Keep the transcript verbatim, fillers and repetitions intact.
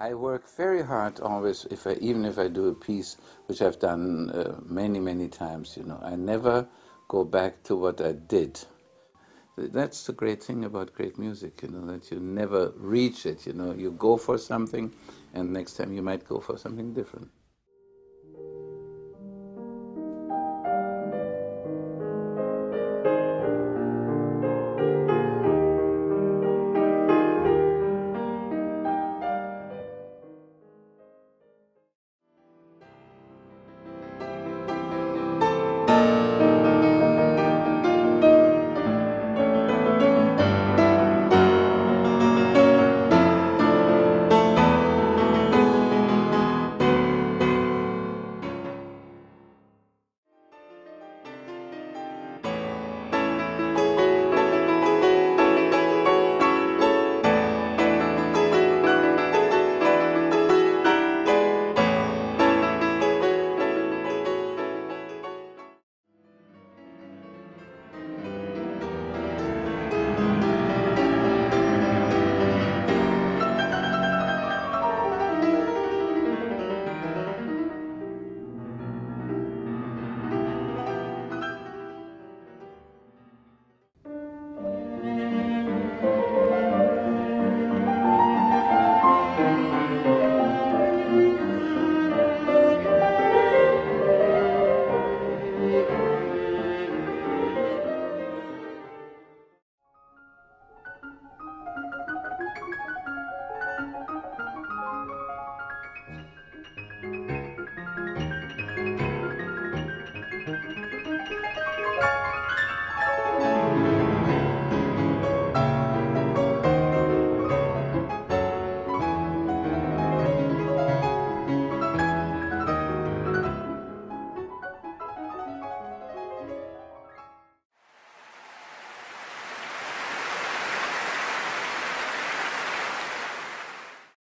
I work very hard always, if I, even if I do a piece, which I've done uh, many, many times, you know. I never go back to what I did. That's the great thing about great music, you know, that you never reach it, you know. You go for something, and next time you might go for something different.